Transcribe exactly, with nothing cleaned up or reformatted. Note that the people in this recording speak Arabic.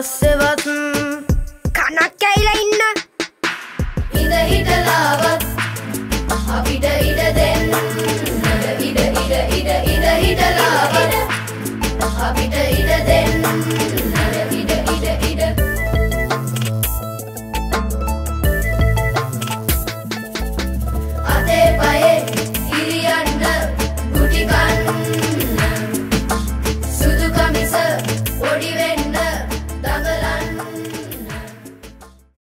متعصبة كعنك إلينا إذا هدى لا